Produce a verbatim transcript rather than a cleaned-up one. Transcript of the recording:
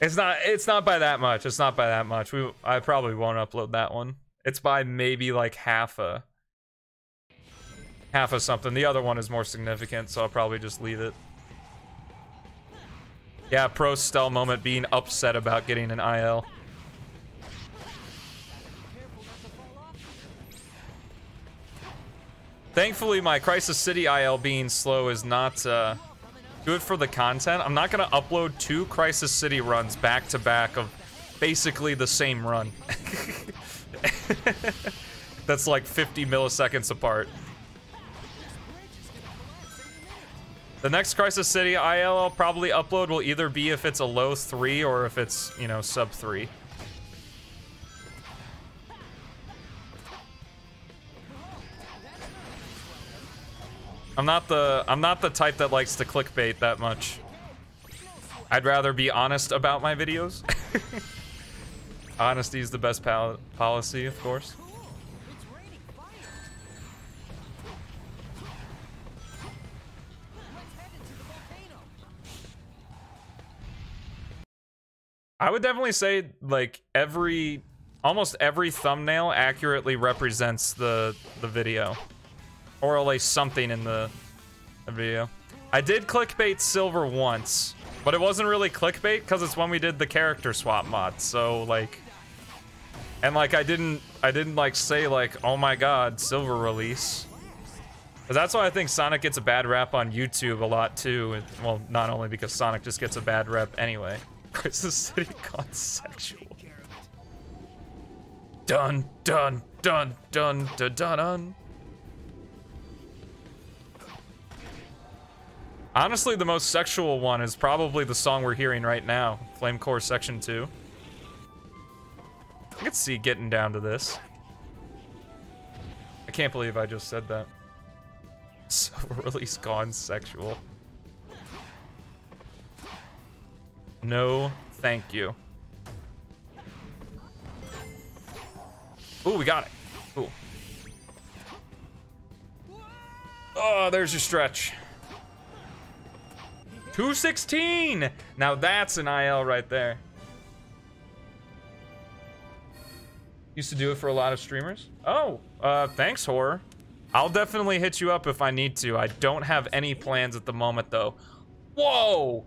It's not, it's not by that much. It's not by that much. We, I probably won't upload that one. It's by maybe like half a, half of something. The other one is more significant, so I'll probably just leave it. Yeah, pro Stel moment being upset about getting an I L. Thankfully, my Crisis City I L being slow is not uh, good for the content. I'm not going to upload two Crisis City runs back to back of basically the same run. That's like fifty milliseconds apart. The next Crisis City I L I'll probably upload will either be if it's a low three or if it's, you know, sub three. I'm not the I'm not the type that likes to clickbait that much. I'd rather be honest about my videos. Honesty is the best pal policy, of course. I would definitely say like every almost every thumbnail accurately represents the the video. Or at least something in the, the video. I did clickbait Silver once, but it wasn't really clickbait because it's when we did the character swap mod. So like, and like I didn't, I didn't like say like, oh my God, Silver release. Cause that's why I think Sonic gets a bad rap on YouTube a lot too. It, well, not only because Sonic just gets a bad rep anyway. Crisis City gone sexual. Dun dun dun dun dun dun dun. Honestly, the most sexual one is probably the song we're hearing right now, Flame Core Section two. I could see getting down to this. I can't believe I just said that. So release gone sexual. No, thank you. Ooh, we got it. Cool. Oh, there's your stretch. two sixteen! Now that's an I L right there. Used to do it for a lot of streamers. Oh, uh, thanks, Horror. I'll definitely hit you up if I need to. I don't have any plans at the moment, though. Whoa!